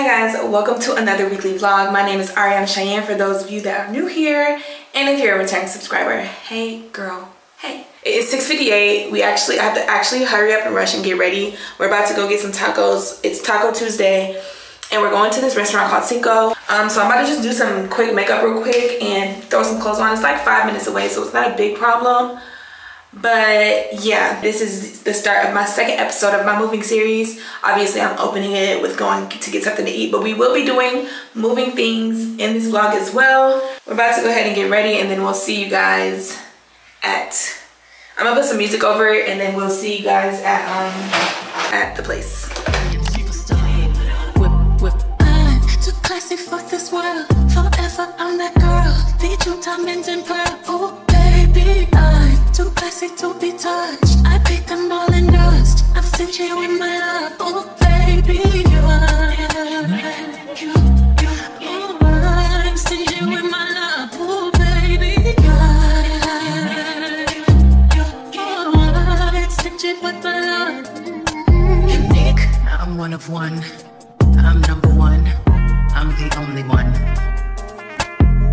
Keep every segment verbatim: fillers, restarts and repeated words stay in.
Guys, welcome to another weekly vlog. My name is Ariana Cheyenne for those of you that are new here, and if you're a returning subscriber, hey girl, hey. It's six fifty-eight. We actually I have to actually hurry up and rush and get ready. We're about to go get some tacos. It's Taco Tuesday, and we're going to this restaurant called Cinco. Um, so I'm about to just do some quick makeup real quick and throw some clothes on. It's like five minutes away, so it's not a big problem. But yeah, this is the start of my second episode of my moving series. Obviously, I'm opening it with going to get something to eat, but we will be doing moving things in this vlog as well. We're about to go ahead and get ready, and then we'll see you guys at... I'm gonna put some music over it, and then we'll see you guys at, um, at the place. Whip, whip. I'm too classy for this world. Forever, I'm that girl. Beat you diamonds and pearl. I'm too classy to be touched. I pick them all in dust. I'm sitting with my love. Oh baby, you are you, you, you are. I'm sitting with my love. Oh baby, you are you, you are. I'm sitting with my love. Unique, I'm one of one. I'm number one. I'm the only one.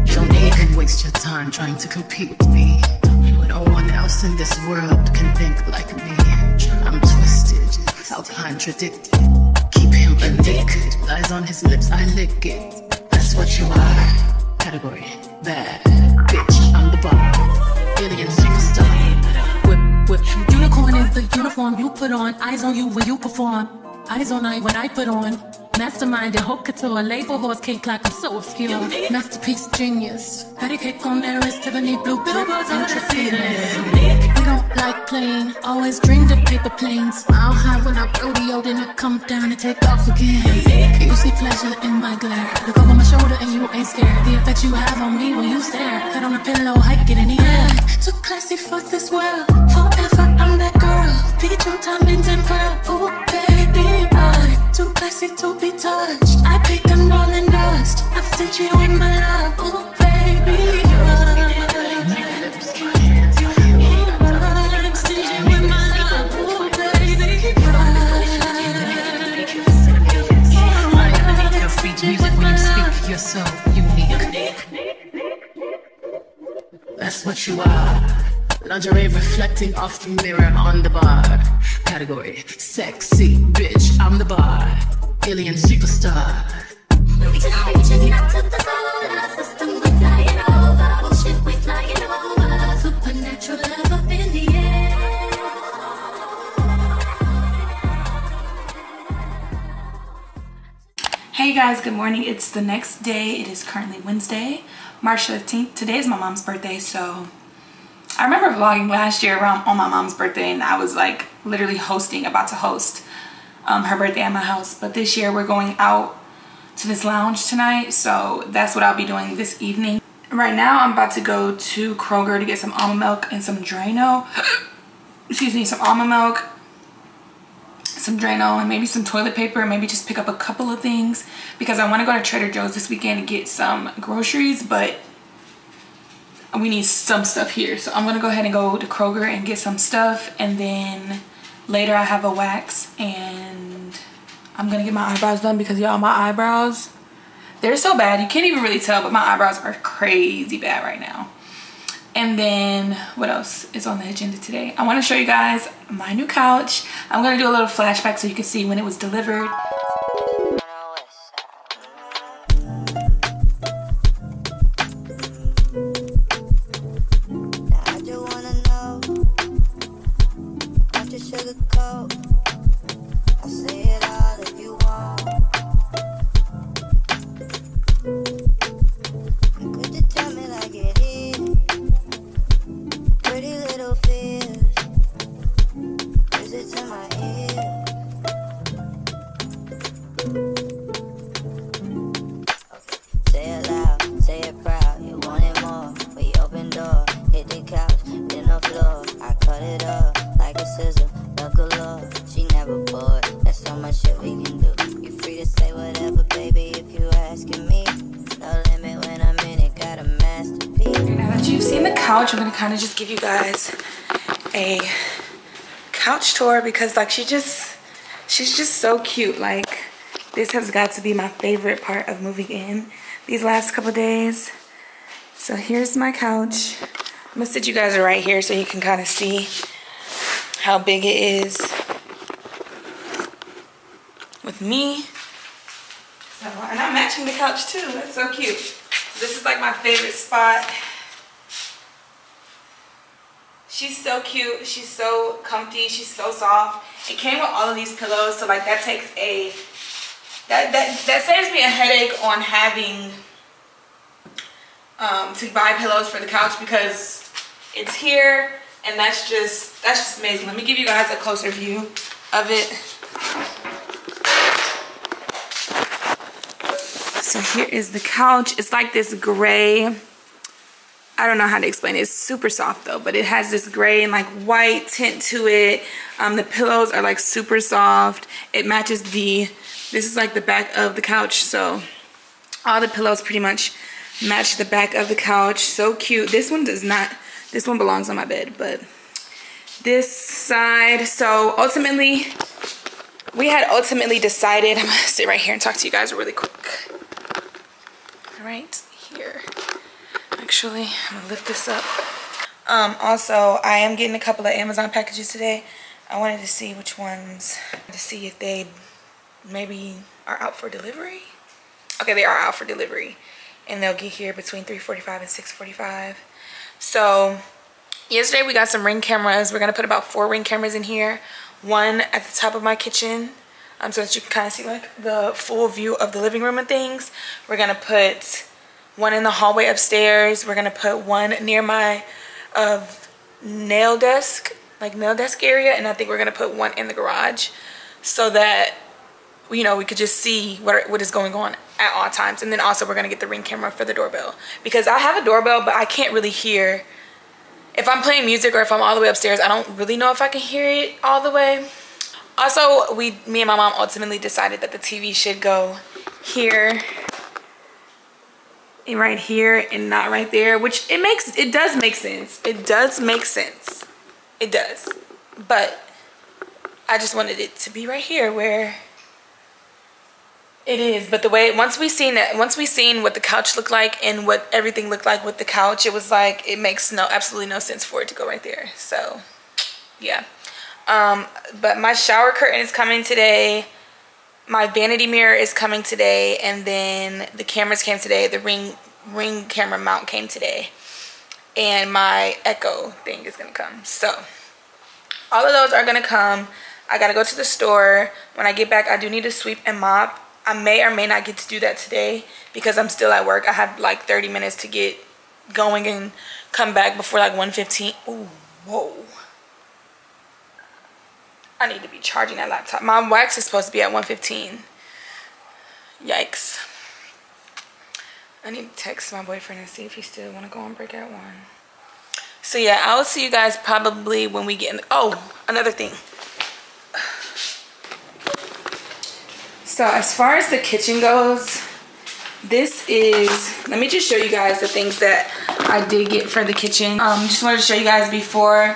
Unique, and waste your time trying to compete with me. No one else in this world can think like me. I'm twisted, self-contradicted. Keep him addicted, lies on his lips, I lick it. That's what you are, category, bad bitch, I'm the bar. Alien superstar, whip, whip. Unicorn is the uniform you put on. Eyes on you when you perform. Eyes on I when I put on. Mastermind and hope couture, label horse cake like I'm so obscure. Masterpiece genius, patty cake on their wrist, Tiffany blue billboards on the ceiling. We don't like plain, always dreamed of paper planes. I'll high when I rodeo, then I come down and take off again. You see pleasure in my glare, look over my shoulder and you ain't scared. The effect you have on me when you stare, head on a pillow, hike it in the air. Too classy for this world, forever I'm that girl. Beat your diamonds and pearl, ooh baby, I'm too classy to be touched. I pick them all in dust. I'm sitting with my love. Oh baby, you are I'm sitting with my love. Oh baby, you are sitting with my love. You're so unique. That's what you are. Lingerie reflecting off the mirror on the bar. Category, sexy bitch, I'm the bar. Alien superstar. We checking out to the solar system, we're flying over. Bullshit, we're flying over. Supernatural love up in the air. Hey guys, good morning. It's the next day. It is currently Wednesday, March fifteenth. Today is my mom's birthday, so... I remember vlogging last year around on my mom's birthday, and I was like literally hosting, about to host um, her birthday at my house. But this year we're going out to this lounge tonight, so that's what I'll be doing this evening. Right now I'm about to go to Kroger to get some almond milk and some Drano. Excuse me, some almond milk, some Drano, and maybe some toilet paper, and maybe just pick up a couple of things because I want to go to Trader Joe's this weekend and get some groceries, but we need some stuff here. So I'm gonna go ahead and go to Kroger and get some stuff, and then later I have a wax and I'm gonna get my eyebrows done because y'all, my eyebrows, they're so bad you can't even really tell, but my eyebrows are crazy bad right now. And then what else is on the agenda today? I want to show you guys my new couch. I'm gonna do a little flashback so you can see when it was delivered. you've seen the couch, I'm gonna kind of just give you guys a couch tour because like she just, she's just so cute. Like this has got to be my favorite part of moving in these last couple days. So here's my couch. I'm gonna sit you guys right here so you can kind of see how big it is with me. So, and I'm matching the couch too, that's so cute. This is like my favorite spot. She's so cute, she's so comfy, she's so soft. It came with all of these pillows, so like that takes a, that, that, that saves me a headache on having um, to buy pillows for the couch because it's here and that's just, that's just amazing. Let me give you guys a closer view of it. So here is the couch. It's like this gray, I don't know how to explain it. It's super soft though, but it has this gray and like white tint to it. Um, the pillows are like super soft. It matches the, this is like the back of the couch. So all the pillows pretty much match the back of the couch. So cute. This one does not, this one belongs on my bed, but this side. So ultimately, we had ultimately decided, I'm gonna sit right here and talk to you guys really quick. Right here. Actually, I'm gonna lift this up. Um, also, I am getting a couple of Amazon packages today. I wanted to see which ones, to see if they maybe are out for delivery. Okay, they are out for delivery. And they'll get here between three forty-five and six forty-five. So, yesterday we got some ring cameras. We're gonna put about four ring cameras in here. One at the top of my kitchen. Um, so that you can kind of see like the full view of the living room and things. We're gonna put one in the hallway upstairs. We're gonna put one near my uh, nail desk, like nail desk area, and I think we're gonna put one in the garage so that, you know, we could just see what are, what is going on at all times. And then also we're gonna get the ring camera for the doorbell because I have a doorbell, but I can't really hear. If I'm playing music or if I'm all the way upstairs, I don't really know if I can hear it all the way. Also, we, me and my mom ultimately decided that the T V should go here, and right here, and not right there, which it makes, it does make sense. It does make sense. It does. But I just wanted it to be right here where it is. But the way, once we seen that, once we seen what the couch looked like and what everything looked like with the couch, it was like, it makes no, absolutely no sense for it to go right there. So, yeah. Um, but my shower curtain is coming today. My vanity mirror is coming today. And then the cameras came today. The ring ring camera mount came today. And my Echo thing is going to come. So all of those are going to come. I got to go to the store. When I get back, I do need to sweep and mop. I may or may not get to do that today because I'm still at work. I have like thirty minutes to get going and come back before like one fifteen. Ooh, whoa. I need to be charging that laptop. My wax is supposed to be at one fifteen. Yikes. I need to text my boyfriend and see if he still want to go on break at one. So yeah, I will see you guys probably when we get in. Oh, another thing. So as far as the kitchen goes, this is, let me just show you guys the things that I did get for the kitchen. Um, just wanted to show you guys before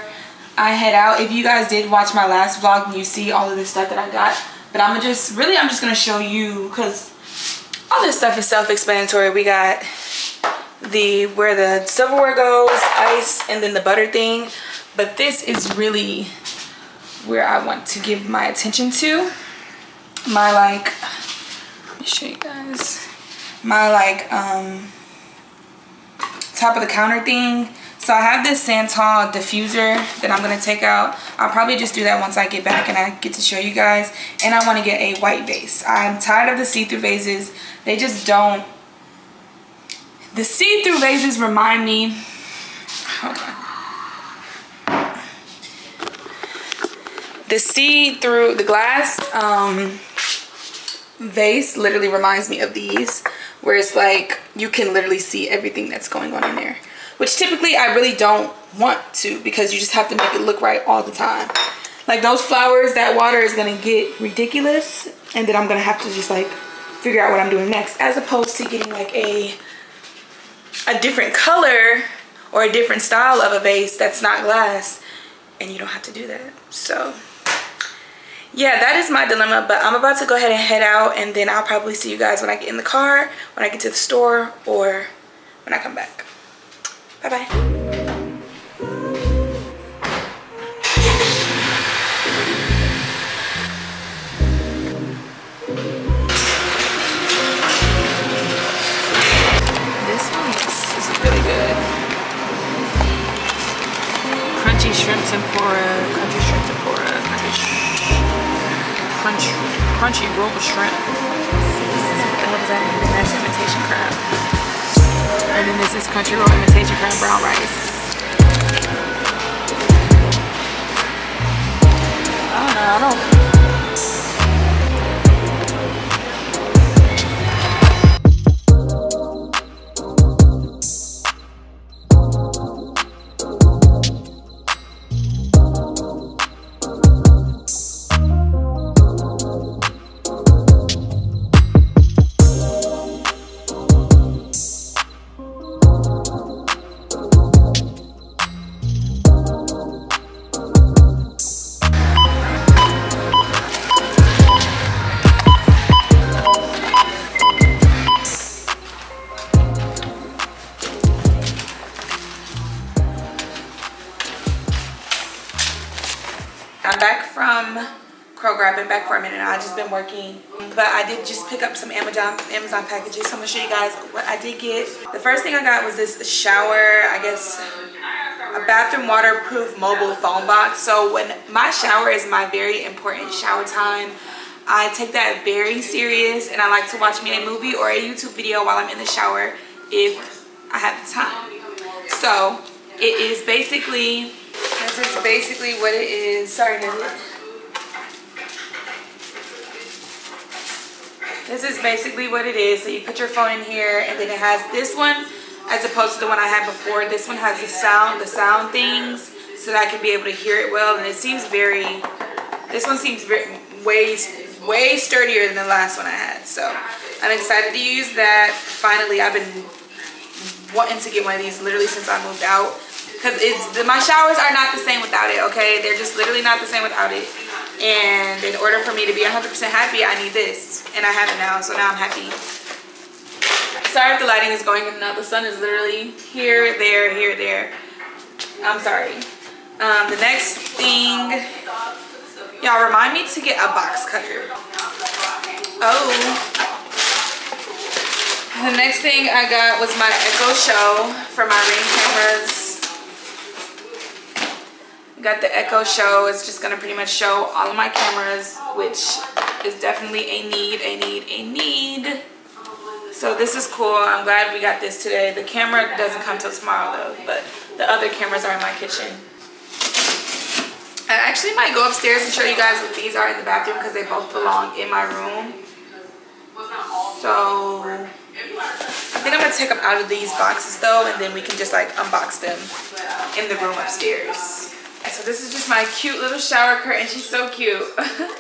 I head out. If you guys did watch my last vlog and you see all of this stuff that I got, but I'm just really I'm just gonna show you because all this stuff is self-explanatory. We got the where the silverware goes, ice, and then the butter thing, but this is really where I want to give my attention to. My like, let me show you guys my like um top of the counter thing. So I have this Santal diffuser that I'm going to take out. I'll probably just do that once I get back and I get to show you guys. And I want to get a white vase. I'm tired of the see-through vases. They just don't. The see-through vases remind me. Hold on. The see-through, the glass um, vase literally reminds me of these. Where it's like you can literally see everything that's going on in there. Which typically I really don't want to because you just have to make it look right all the time. Like those flowers, that water is gonna get ridiculous and then I'm gonna have to just like figure out what I'm doing next as opposed to getting like a, a different color or a different style of a vase that's not glass, and you don't have to do that. So yeah, that is my dilemma, but I'm about to go ahead and head out, and then I'll probably see you guys when I get in the car, when I get to the store, or when I come back. Bye bye. Shrimp tempura, crunchy shrimp tempura, crunchy, crunchy roll shrimp. What the hell does that mean? And that's imitation crab. And then this is crunchy roll imitation crab brown rice. I don't know. I don't. Kroger, I've been back for a minute. I've just been working, but I did just pick up some Amazon Amazon packages. So I'm gonna show you guys what I did get. The first thing I got was this shower, I guess, a bathroom waterproof mobile phone box. So when my shower is my very important shower time, I take that very serious, and I like to watch me a movie or a YouTube video while I'm in the shower if I have the time. So it is basically, this is basically what it is. Sorry, Nelly. This is basically what it is. So you put your phone in here, and then it has this one as opposed to the one I had before. This one has the sound, the sound things, so that I can be able to hear it well. And it seems very, this one seems very, way, way sturdier than the last one I had. So I'm excited to use that. Finally, I've been wanting to get one of these literally since I moved out, because it's, my showers are not the same without it, okay? They're just literally not the same without it. And in order for me to be one hundred percent happy, I need this. And I have it now, so now I'm happy. Sorry if the lighting is going in and out. The sun is literally here, there, here, there. I'm sorry. Um, the next thing, y'all remind me to get a box cutter. Oh. The next thing I got was my Echo Show for my ring cameras. Got the Echo Show. It's just gonna pretty much show all of my cameras, which is definitely a need, a need, a need. So this is cool. I'm glad we got this today. The camera doesn't come till tomorrow though, but the other cameras are in my kitchen. I actually might go upstairs and show you guys what these are in the bathroom, because they both belong in my room. So I think I'm gonna take them out of these boxes though, and then we can just like unbox them in the room upstairs. So this is just my cute little shower curtain. She's so cute.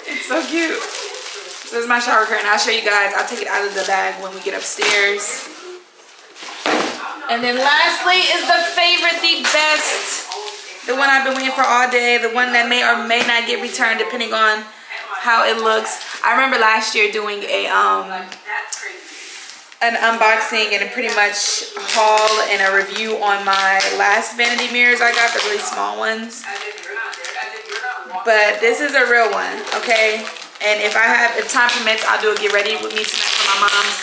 It's so cute. So this is my shower curtain. I'll show you guys. I'll take it out of the bag when we get upstairs. And then lastly is the favorite, the best. The one I've been waiting for all day. The one that may or may not get returned depending on how it looks. I remember last year doing a um an unboxing and a pretty much haul and a review on my last vanity mirrors I got, the really small ones. But this is a real one, okay? And if I have, if time permits, I'll do a get ready with me tonight for my mom's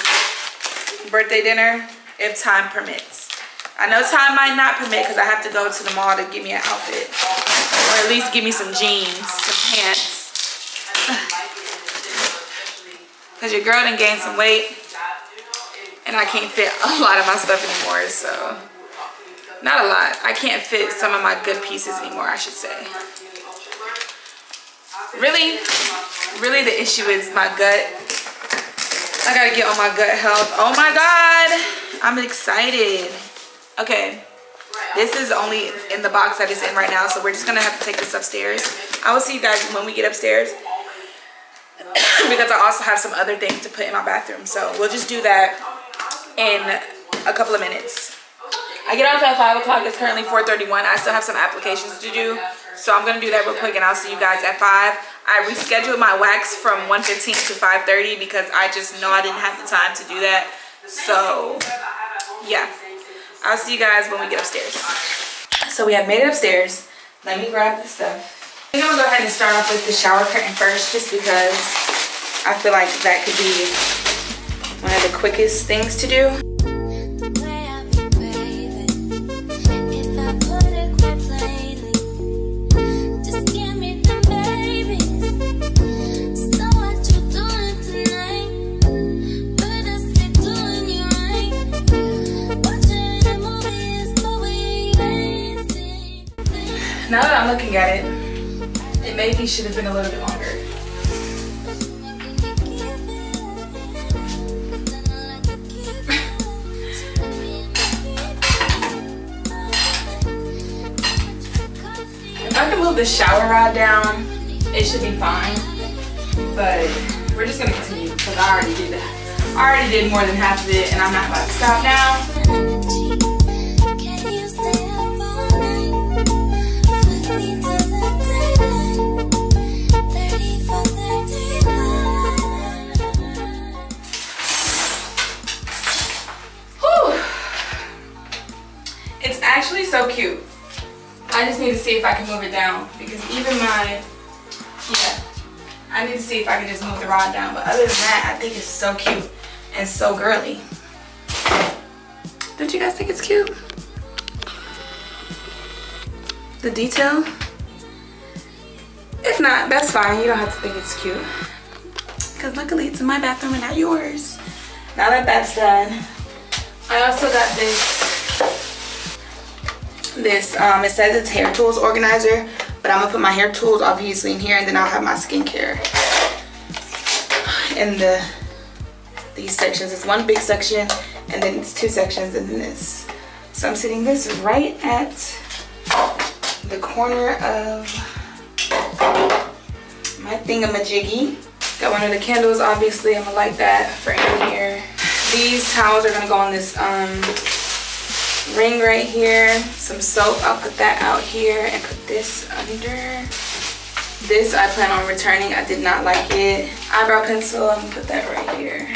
birthday dinner, if time permits. I know time might not permit, because I have to go to the mall to get me an outfit, or at least give me some jeans, some pants. Because your girl done gained some weight, and I can't fit a lot of my stuff anymore, so. Not a lot. I can't fit some of my good pieces anymore, I should say. Really, really the issue is my gut. I gotta get on my gut health. Oh my God, I'm excited. Okay, this is only in the box that it's in right now, so we're just gonna have to take this upstairs. I will see you guys when we get upstairs, because I also have some other things to put in my bathroom. So we'll just do that in a couple of minutes. I get off at five o'clock. It's currently four thirty-one. I still have some applications to do, so I'm going to do that real quick, and I'll see you guys at five. I rescheduled my wax from one fifteen to five thirty because I just know I didn't have the time to do that. So, yeah. I'll see you guys when we get upstairs. So we have made it upstairs. Let me grab this stuff. I think I'm going to go ahead and start off with the shower curtain first just because I feel like that could be one of the quickest things to do. Now that I'm looking at it, it maybe should have been a little bit longer. If I can move the shower rod down, it should be fine. But we're just gonna continue because I already did that. I already did more than half of it, and I'm not about to stop now. Actually so cute. I just need to see if I can move it down because even my, yeah, I need to see if I can just move the rod down. But other than that, I think it's so cute and so girly. Don't you guys think it's cute? The detail? If not, that's fine. You don't have to think it's cute. Because luckily it's in my bathroom and not yours. Now that that's done, I also got this. This um it says it's hair tools organizer, but I'm gonna put my hair tools obviously in here, and then I'll have my skincare in the these sections. It's one big section, and then it's two sections, and then this. So I'm sitting this right at the corner of my thingamajiggy. Got one of the candles, obviously. I'm gonna light that for in here. These towels are gonna go on this um ring right here. Some soap, I'll put that out here and put this under. This I plan on returning. I did not like it. Eyebrow pencil, I'm gonna put that right here.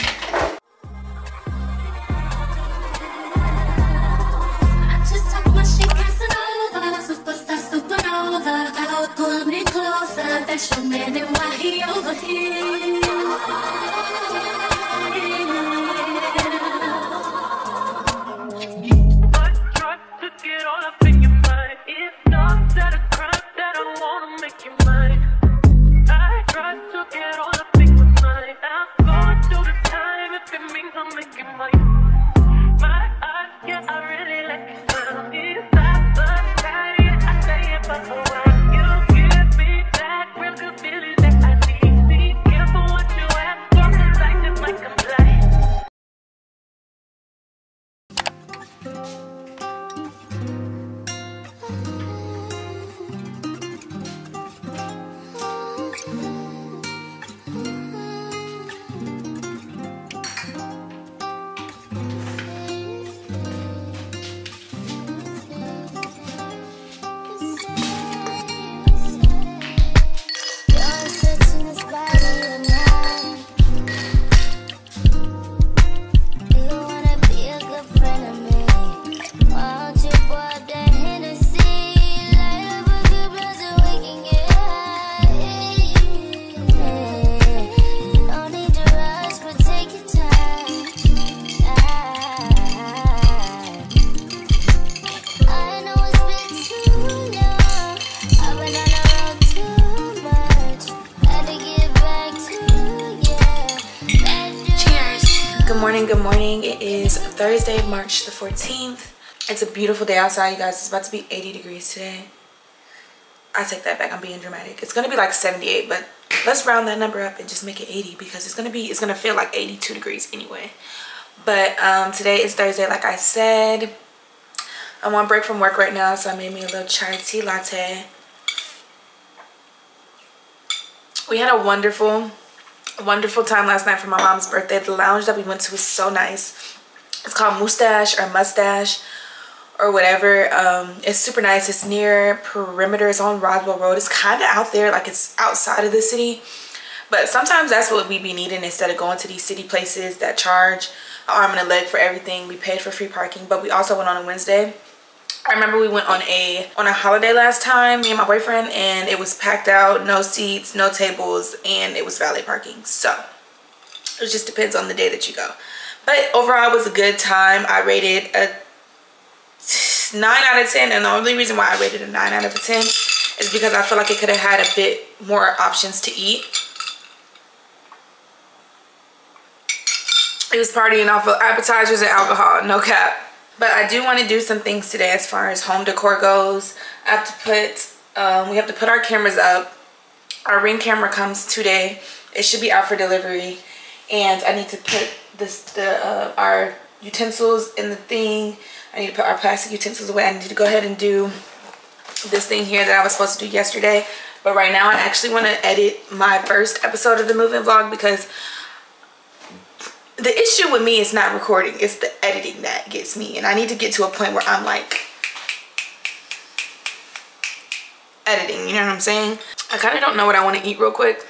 Thursday, March the fourteenth. It's a beautiful day outside, you guys. It's about to be eighty degrees today. I take that back, I'm being dramatic. It's gonna be like seventy-eight, but let's round that number up and just make it eighty because it's gonna be, it's gonna feel like eighty-two degrees anyway. But um, today is Thursday, like I said. I'm on break from work right now, so I made me a little chai tea latte. We had a wonderful, wonderful time last night for my mom's birthday. The lounge that we went to was so nice. It's called Mustache or Mustache or whatever. Um, it's super nice. It's near Perimeter. It's on Roswell Road. It's kind of out there, like it's outside of the city. But sometimes that's what we be needing instead of going to these city places that charge an arm and a leg for everything. We paid for free parking, but we also went on a Wednesday. I remember we went on a on a holiday last time, me and my boyfriend, and it was packed out, no seats, no tables, and it was valet parking. So it just depends on the day that you go. But overall, it was a good time. I rated a nine out of ten, and the only reason why I rated a nine out of ten is because I feel like it could have had a bit more options to eat. It was partying off of appetizers and alcohol, no cap. But I do want to do some things today as far as home decor goes. I have to put, um, we have to put our cameras up. Our Ring camera comes today. It should be out for delivery. And I need to put this, the uh, our utensils in the thing. I need to put our plastic utensils away. I need to go ahead and do this thing here that I was supposed to do yesterday. But right now I actually want to edit my first episode of the move-in vlog, because the issue with me is not recording, it's the editing that gets me. And I need to get to a point where I'm like editing, you know what I'm saying? I kind of don't know what I want to eat real quick.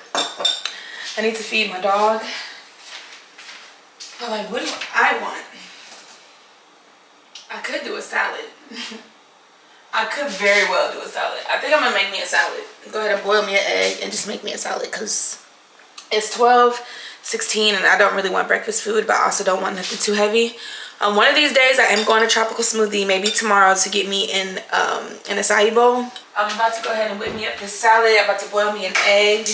I need to feed my dog. I'm like, what do I want? I could do a salad. I could very well do a salad. I think I'm gonna make me a salad. Go ahead and boil me an egg and just make me a salad, because it's twelve sixteen and I don't really want breakfast food, but I also don't want nothing too heavy. Um, one of these days I am going to Tropical Smoothie, maybe tomorrow, to get me in um, an acai bowl. I'm about to go ahead and whip me up this salad. I'm about to boil me an egg.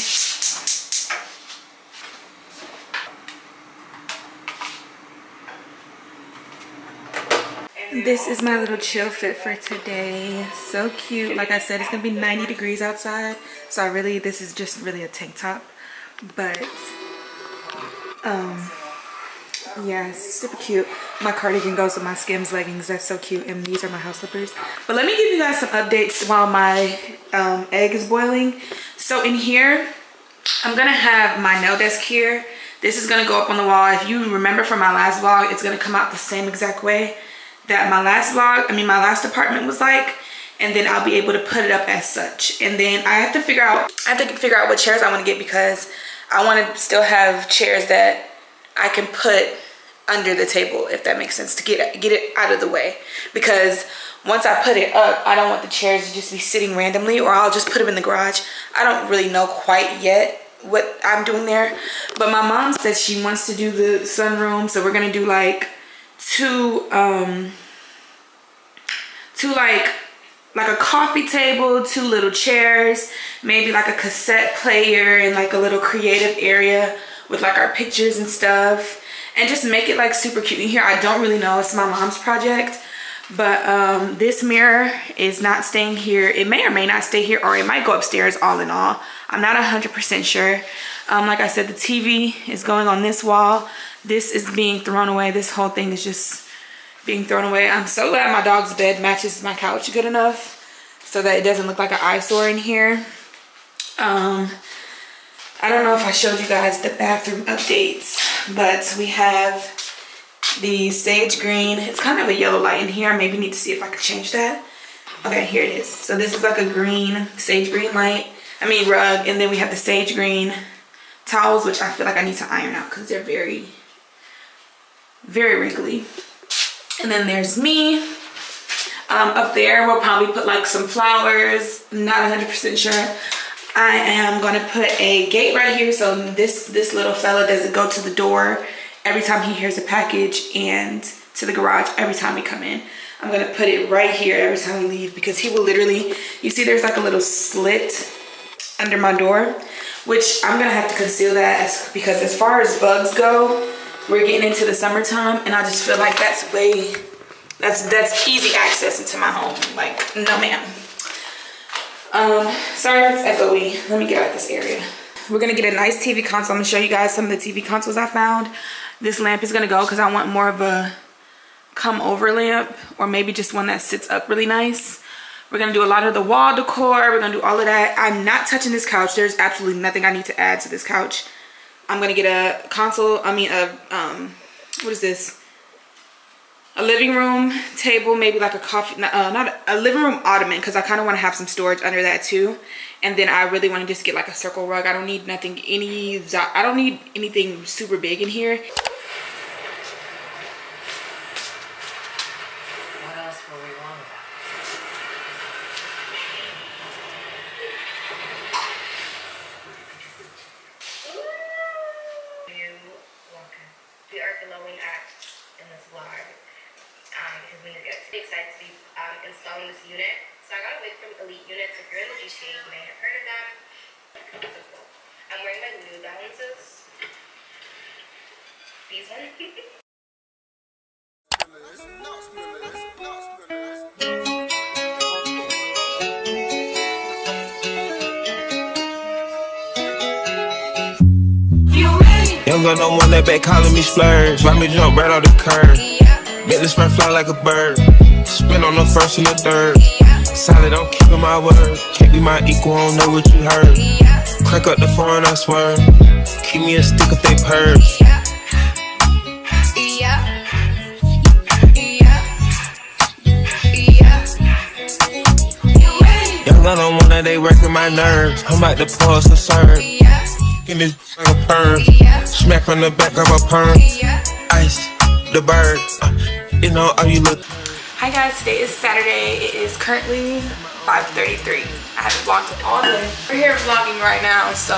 This is my little chill fit for today. So cute. Like I said, it's gonna be ninety degrees outside, so I really, this is just really a tank top. But um yeah, super cute. My cardigan goes with my Skims leggings. That's so cute. And these are my house slippers. But let me give you guys some updates while my um egg is boiling. So in here I'm gonna have my nail desk here. This is gonna go up on the wall. If you remember from my last vlog, it's gonna come out the same exact way that my last vlog, I mean my last apartment was like, and then I'll be able to put it up as such. And then I have to figure out I have to figure out what chairs I want to get, because I want to still have chairs that I can put under the table, if that makes sense, to get get it out of the way. Because once I put it up, I don't want the chairs to just be sitting randomly, or I'll just put them in the garage. I don't really know quite yet what I'm doing there. But my mom said she wants to do the sunroom, so we're gonna do like two um two like like a coffee table, two little chairs, maybe like a cassette player, and like a little creative area with like our pictures and stuff, and just make it like super cute in here. I don't really know, it's my mom's project. But um, this mirror is not staying here. It may or may not stay here, or it might go upstairs, all in all. I'm not one hundred percent sure. Um, like I said, the T V is going on this wall. This is being thrown away. This whole thing is just being thrown away. I'm so glad my dog's bed matches my couch good enough so that it doesn't look like an eyesore in here. Um, I don't know if I showed you guys the bathroom updates, but we have the sage green. It's kind of a yellow light in here. I maybe need to see if I could change that. Okay, here it is. So this is like a green, sage green light. I mean rug. And then we have the sage green towels, which I feel like I need to iron out because they're very, very wrinkly. And then there's me. Um, up there, we'll probably put like some flowers. Not one hundred percent sure. I am going to put a gate right here so this, this little fella doesn't go to the door every time he hears a package, and to the garage every time we come in. I'm gonna put it right here every time we leave, because he will literally, you see there's like a little slit under my door, which I'm gonna have to conceal that, as, because as far as bugs go, we're getting into the summertime, and I just feel like that's way, that's, that's easy access into my home. Like, no ma'am. Um, sorry it's echoey. Let me get out of this area. We're gonna get a nice T V console. I'm gonna show you guys some of the T V consoles I found. This lamp is gonna go because I want more of a come over lamp, or maybe just one that sits up really nice. We're gonna do a lot of the wall decor. We're gonna do all of that. I'm not touching this couch. There's absolutely nothing I need to add to this couch. I'm gonna get a console, I mean a, um, what is this? a living room table, maybe like a coffee, uh, not a, a living room ottoman, because I kind of want to have some storage under that too. And then I really want to just get like a circle rug. I don't need nothing, any, I don't need anything super big in here. What else were we wrong about? You walking, we are the only act in this vlog. Because we get excited to be um, installing this unit. So I got away from Elite units. If you're in the G T A, you may have heard of them. So cool. I'm wearing my New Balances. These ones. Young girl don't want that back calling me splurge. Let me jump right off the curb. Make this man fly like a bird. Spin on the first and the third. Solid, I'm keeping my word. Can't be my equal, I don't know what you heard. Crack up the phone, I swear. Keep me a stick if they purge. Young girl don't want that, they working my nerves. I'm about to pause to serve. In this like a perm. Smack from the back of a perm. Ice, the bird. Uh, you know, are you look? Hi guys, today is Saturday. It is currently five thirty-three. I haven't vlogged all day. We're here vlogging right now, so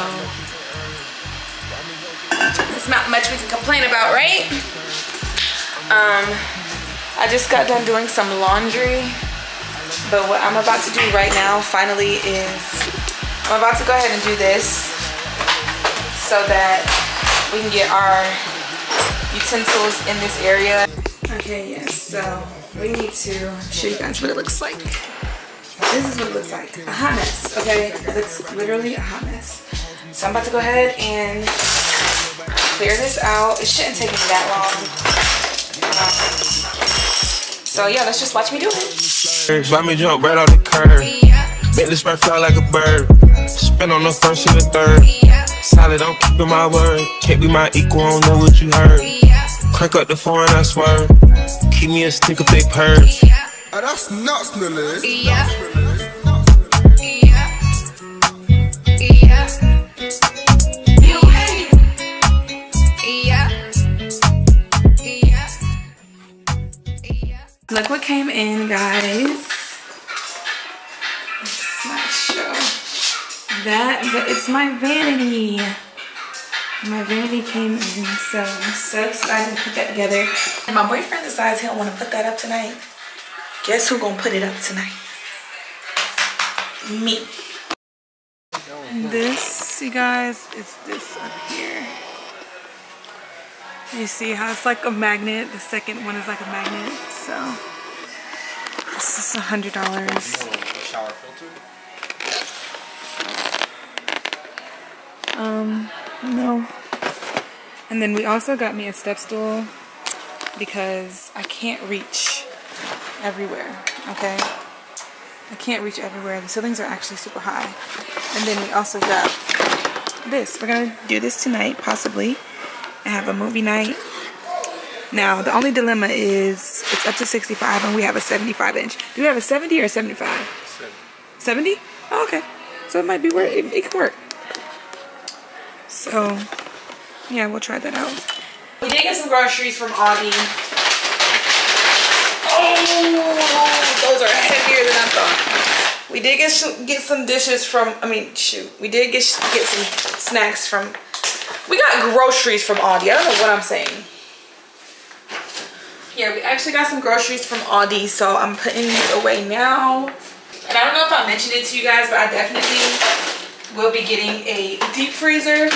it's not much we can complain about, right? Um, I just got done doing some laundry, but what I'm about to do right now, finally, is I'm about to go ahead and do this, so that we can get our utensils in this area. Okay, yes, so we need to show you guys what it looks like. This is what it looks like, a hot mess, okay? It looks literally a hot mess. So I'm about to go ahead and clear this out. It shouldn't take me that long. Um, so yeah, let's just watch me do it. Let me jump right off the curb. Make this bird fly like a bird. Spin on the first and the third. Solid, I'm keeping my word. Can't be my equal, I don't know what you heard. Crank up the foreign, I swear. Keep me a stick if they purge. Oh, that's nuts, Millie. Yeah. Look what came in, guys. It's my show. That, but it's my vanity. My vanity came in, so I'm so excited to put that together. And my boyfriend decides he don't want to put that up tonight. Guess who gonna put it up tonight? Me. And this, you guys, is this up here. You see how it's like a magnet? The second one is like a magnet, so. This is a hundred dollars. Shower filter? Um, no. And then we also got me a step stool because I can't reach everywhere, okay? I can't reach everywhere. The ceilings are actually super high. And then we also got this. We're gonna do this tonight, possibly. I have a movie night. Now, the only dilemma is it's up to sixty-five and we have a seventy-five inch. Do we have a seventy or a seventy-five? seventy. seventy? Oh, okay. So it might be where it, it can work. So, yeah, we'll try that out. We did get some groceries from Aldi. Oh, those are heavier than I thought. We did get, get some dishes from, I mean, shoot. We did get, get some snacks from, we got groceries from Aldi. I don't know what I'm saying. Yeah, we actually got some groceries from Aldi, so I'm putting these away now. And I don't know if I mentioned it to you guys, but I definitely we'll be getting a deep freezer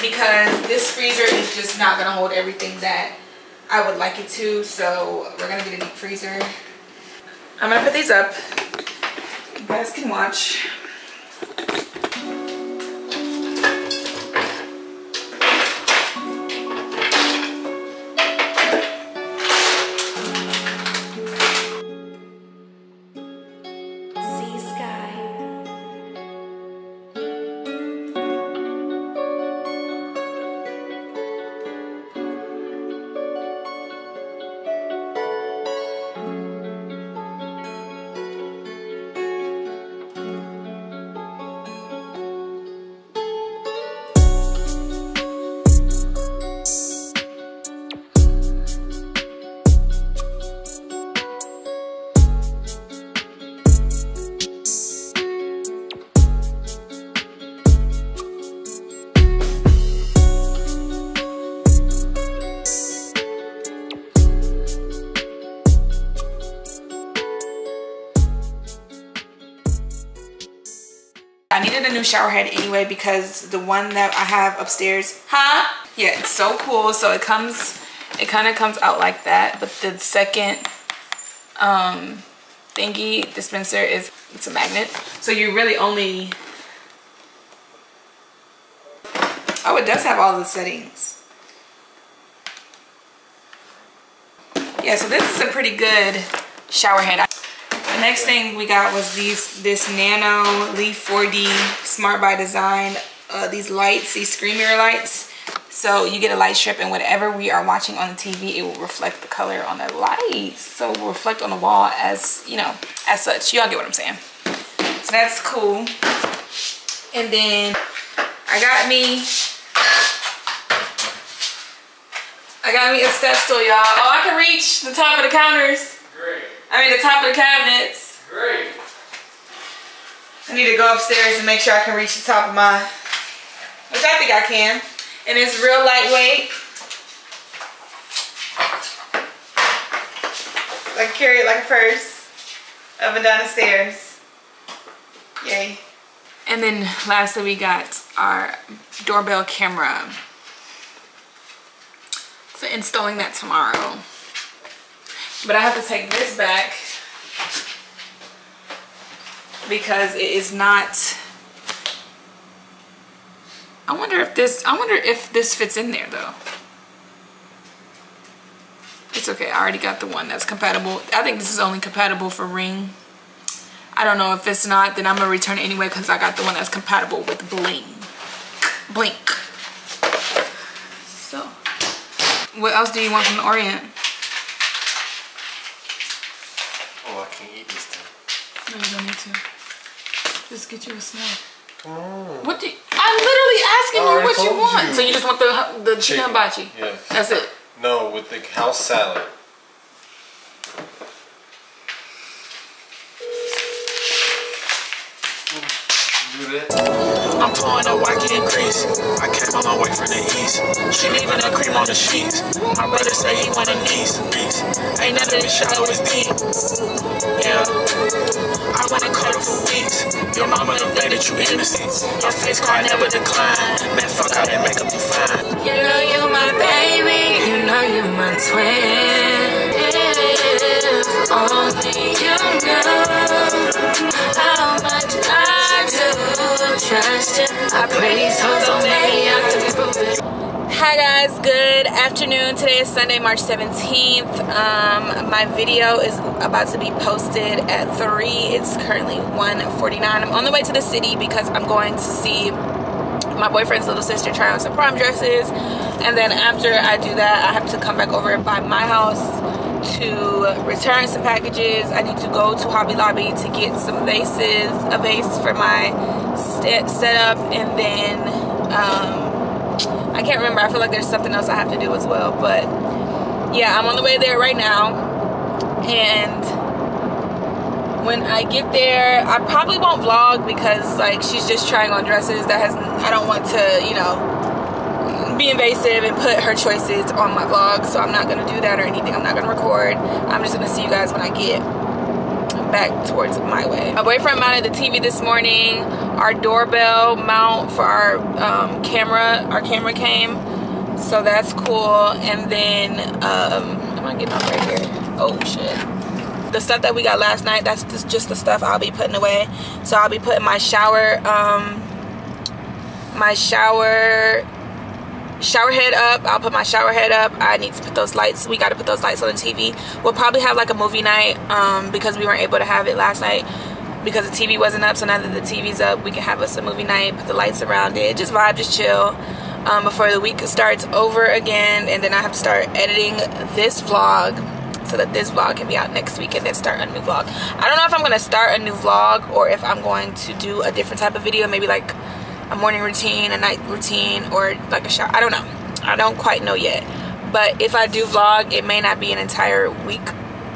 because this freezer is just not going to hold everything that I would like it to. So we're going to get a deep freezer. I'm going to put these up. You guys can watch. I needed a new shower head anyway because the one that I have upstairs, huh? Yeah, it's so cool. So it comes, it kind of comes out like that. But the second um, thingy dispenser is, it's a magnet. So you really only, oh, it does have all the settings. Yeah, so this is a pretty good shower head. The next thing we got was these, this Nano Leaf four D Smart by Design, uh, these lights, these screen mirror lights. So you get a light strip and whatever we are watching on the T V, it will reflect the color on the lights. So it will reflect on the wall as, you know, as such. Y'all get what I'm saying. So that's cool. And then I got me, I got me a step stool, y'all. Oh, I can reach the top of the counters. Great. I mean the top of the cabinets. Great. I need to go upstairs and make sure I can reach the top of mine, which I think I can. And it's real lightweight. I can carry it like a purse up and down the stairs. Yay. And then lastly we got our doorbell camera. So installing that tomorrow. But I have to take this back because it is not, I wonder if this, I wonder if this fits in there though. It's okay, I already got the one that's compatible. I think this is only compatible for Ring. I don't know if it's not, then I'm gonna return it anyway because I got the one that's compatible with Blink. Blink. So, what else do you want from the Orient? No, you don't need to. Just get you a snack. Oh. What do you, I'm literally asking you what you want. You. So you just want the the chicken hibachi? Yeah. That's it. No, with the house salad. Do that. I'm pouring a white kid crease. I came a long way from the east. She leaving that cream on the sheets. My brother say he want a niece. Beast. Ain't nothing shallow as deep. Yeah. I wanna call her for weeks. Your mama don't think that you innocent. Your face card never declined. Man, fuck out and make up be fine. You know you my baby. You know you my twin. If only you know how much I Hi guys, good afternoon. Today is Sunday, March seventeenth. Um, my video is about to be posted at three. It's currently one forty-nine. I'm on the way to the city because I'm going to see my boyfriend's little sister try on some prom dresses. And then after I do that, I have to come back over by my house to return some packages. I need to go to Hobby Lobby to get some vases, a vase for my set setup, and then um, I can't remember. I feel like there's something else I have to do as well, but yeah, I'm on the way there right now, and when I get there, I probably won't vlog because like she's just trying on dresses. That has, I don't want to, you know, be invasive and put her choices on my vlog, so I'm not gonna do that or anything. I'm not gonna record. I'm just gonna see you guys when I get back towards my way. My boyfriend mounted the T V this morning. Our doorbell mount for our um, camera, our camera came, so that's cool. And then um, I'm gonna get off right here. Oh shit. The stuff that we got last night, that's just the stuff I'll be putting away. So I'll be putting my shower, um, my shower shower head up. I'll put my shower head up. I need to put those lights, we got to put those lights on the T V. We'll probably have like a movie night um because we weren't able to have it last night because the T V wasn't up. So now that the T V's up, we can have us a movie night, put the lights around it, just vibe, just chill um before the week starts over again. And then I have to start editing this vlog so that this vlog can be out next week, and then start a new vlog. I don't know if I'm going to start a new vlog or if I'm going to do a different type of video, maybe like a morning routine, a night routine, or like a shower. I don't know. I don't quite know yet. But if I do vlog, it may not be an entire week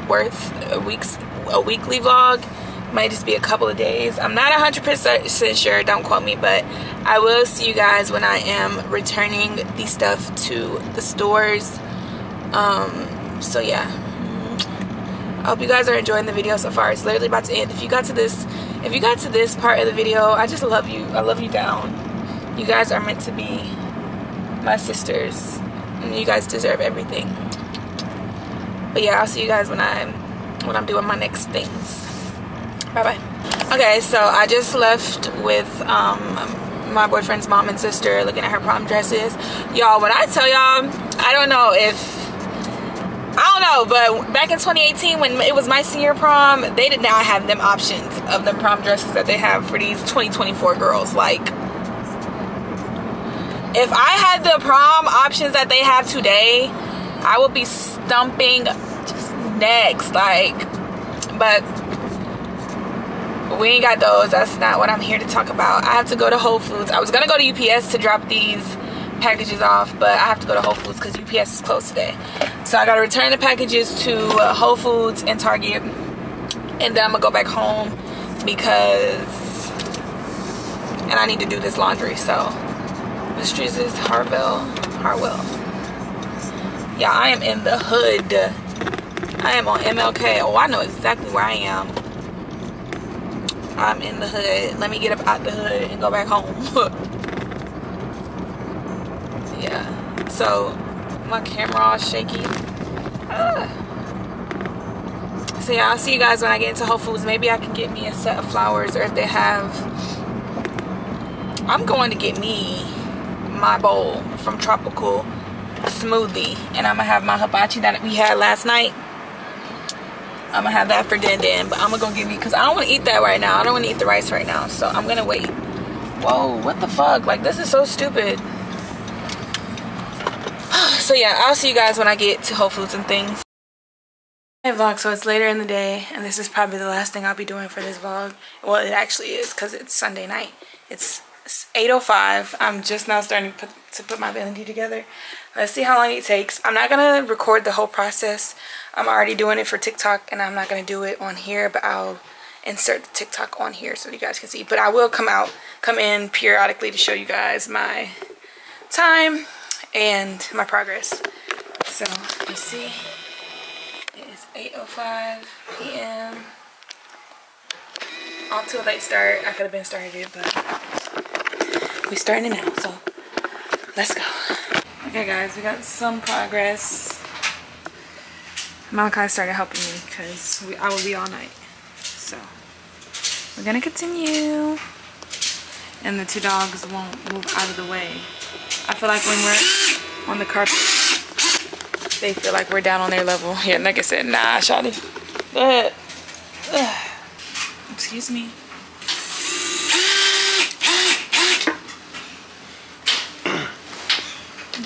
worth, a week's a weekly vlog. It might just be a couple of days. I'm not one hundred percent sure. Don't quote me. But I will see you guys when I am returning the stuff to the stores. Um, so yeah. I hope you guys are enjoying the video so far. It's literally about to end. If you got to this, If you got to this part of the video, I just love you. I love you down. You guys are meant to be my sisters. And you guys deserve everything. But yeah, I'll see you guys when I'm when I'm doing my next things. Bye bye. Okay, so I just left with um my boyfriend's mom and sister looking at her prom dresses. Y'all, when I tell y'all, I don't know if I don't know, but back in twenty eighteen when it was my senior prom, they did not have them options of the prom dresses that they have for these twenty twenty-four girls. Like, if I had the prom options that they have today, I would be stumping just next, like, but we ain't got those. That's not what I'm here to talk about. I have to go to Whole Foods. I was gonna go to U P S to drop these packages off, but I have to go to Whole Foods because U P S is closed today. So I gotta return the packages to uh, Whole Foods and Target, and then I'm gonna go back home because, and I need to do this laundry. So the streets is Harwell, Harwell. Yeah, I am in the hood. I am on M L K. Oh, I know exactly where I am. I'm in the hood. Let me get up out the hood and go back home. Yeah, so my camera all shaky. Ah. So yeah, I'll see you guys when I get into Whole Foods. Maybe I can get me a set of flowers, or if they have, I'm going to get me my bowl from Tropical Smoothie, and I'm gonna have my hibachi that we had last night. I'm gonna have that for din din, but I'm gonna go get me, because I don't want to eat that right now. I don't want to eat the rice right now, so I'm gonna wait. Whoa, what the fuck? Like, this is so stupid. So yeah, I'll see you guys when I get to Whole Foods and things. Hey vlog, so it's later in the day, and this is probably the last thing I'll be doing for this vlog. Well, it actually is, because it's Sunday night. It's eight oh five. I'm just now starting to put, to put my vanity together. Let's see how long it takes. I'm not going to record the whole process. I'm already doing it for TikTok, and I'm not going to do it on here, but I'll insert the TikTok on here so you guys can see. But I will come out, come in periodically to show you guys my time and my progress. So you see, it is eight oh five p m Off to a late start. I could have been started, but we starting now, so let's go. Okay guys, we got some progress. Malachi started helping me because we, I will be all night. So we're gonna continue, and the two dogs won't move out of the way. I feel like when we're on the carpet, they feel like we're down on their level. Yeah, like I said, nah, shawty. But, uh, excuse me.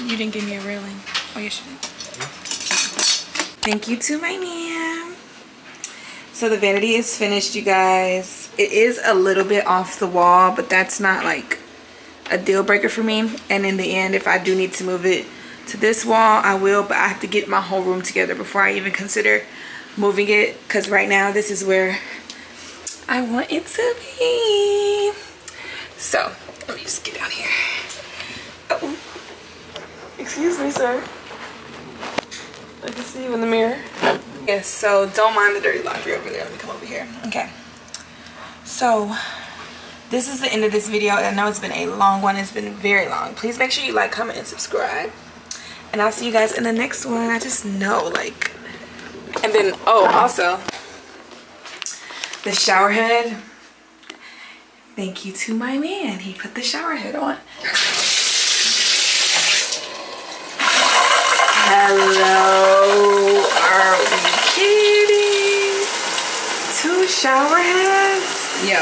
You didn't give me a railing. Oh, you should. Thank you to my man. So the vanity is finished, you guys. It is a little bit off the wall, but that's not like a deal breaker for me. And in the end, if I do need to move it to this wall, I will, but I have to get my whole room together before I even consider moving it, because right now this is where I want it to be. So let me just get down here. Uh-oh. Excuse me, sir. I can see you in the mirror. Yes, so don't mind the dirty laundry over there. Let me come over here. Okay, so this is the end of this video. I know it's been a long one. It's been very long. Please make sure you like, comment, and subscribe. And I'll see you guys in the next one. I just know, like. And then, oh, also, the shower head. Thank you to my man. He put the shower head on. Hello. Are we kidding? Two shower heads? Yo.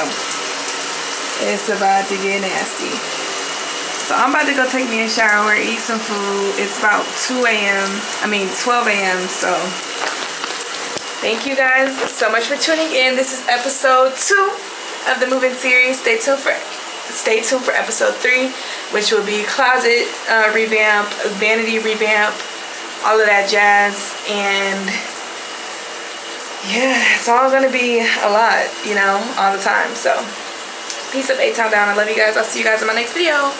It's about to get nasty. So I'm about to go take me a shower, eat some food. It's about two a m I mean twelve a m So thank you guys so much for tuning in. This is episode two of the move-in series. Stay tuned for stay tuned for episode three, which will be closet uh, revamp, vanity revamp, all of that jazz. And yeah, it's all gonna be a lot, you know, all the time. So. Piece of A-Town down. I love you guys. I'll see you guys in my next video.